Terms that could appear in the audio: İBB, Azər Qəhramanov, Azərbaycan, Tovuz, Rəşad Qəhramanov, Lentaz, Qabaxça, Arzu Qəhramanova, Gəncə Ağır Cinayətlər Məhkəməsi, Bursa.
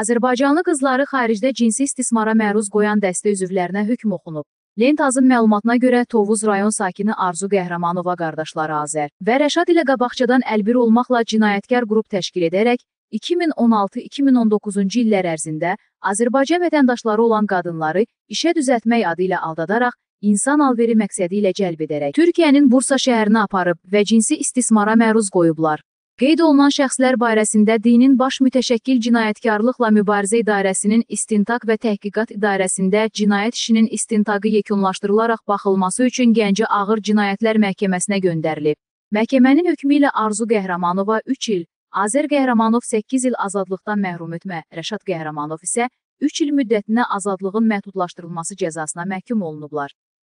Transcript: Azərbaycanlı qızları xaricdə cinsi istismara məruz qoyan dəstə üzvlərinə hökm oxunub. Lentazın məlumatına görə Tovuz rayon sakini Arzu Qəhramanova qardaşları Azər və Rəşad ilə Qabaxçadan əlbir olmaqla cinayətkar qrup təşkil edərək 2016-2019-cu illər ərzində Azərbaycan vətəndaşları olan qadınları işə düzəltmək adı ilə aldadaraq insan alveri məqsədi ilə cəlb edərək Türkiyənin Bursa şəhərinə aparıb və cinsi istismara məruz qoyublar. Qeyd olunan şəxslər barəsində dinin baş mütəşəkkil cinayətkarlıqla mübarizə idarəsinin istintaq və təhqiqat idarəsində cinayət işinin istintaqı yekunlaşdırılaraq baxılması üçün Gəncə Ağır Cinayətlər Məhkəməsinə göndərilib. Məhkəmənin hökmü ilə Arzu Qəhramanova 3 il, Azər Qəhramanov 8 il azadlıqdan məhrum etmə, Rəşad Qəhramanov isə 3 il müddətinə azadlığın məhdudlaşdırılması cəzasına məhkum olunublar.